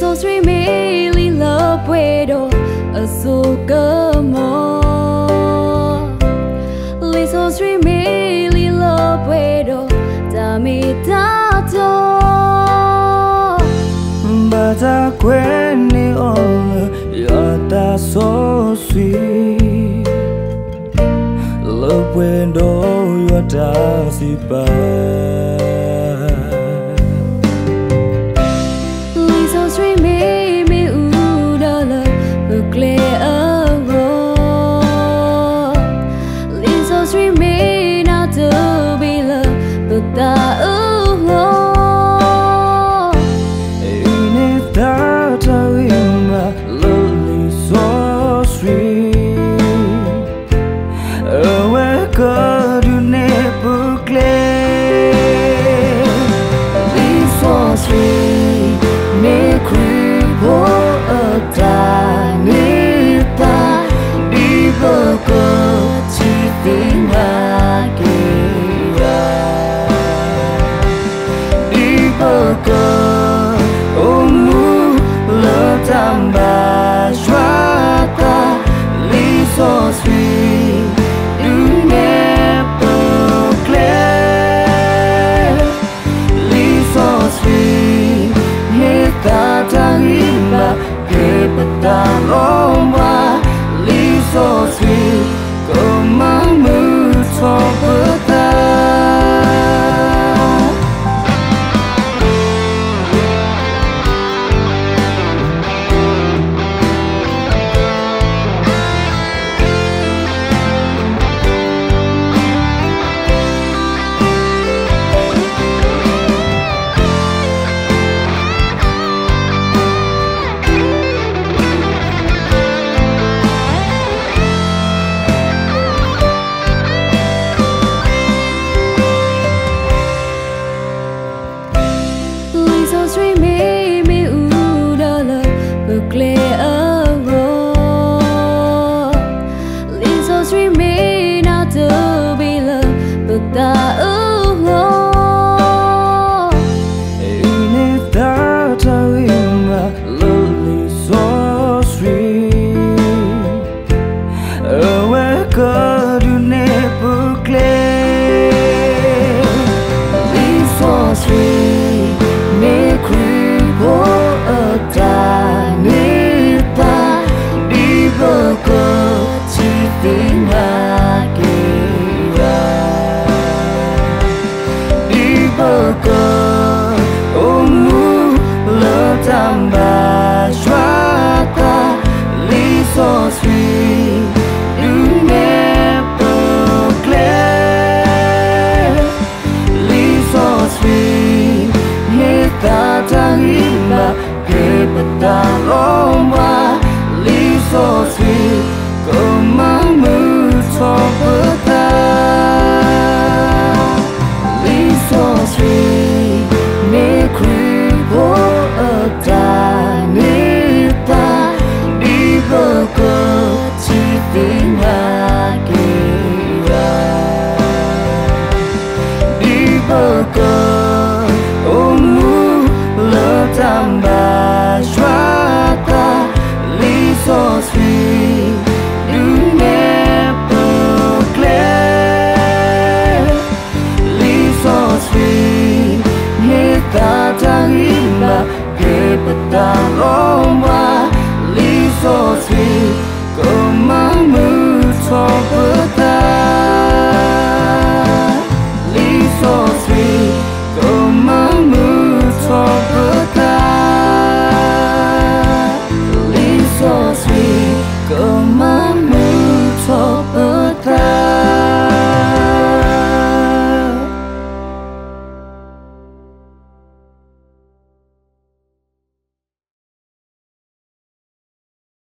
sos re mi li lo puedo azúcar. Li sos re mi li lo puedo dame tanto. Bata quen ni on ya ta so sweet. Lo puedo ya ta si pa. Tangi ba ke pata lomba.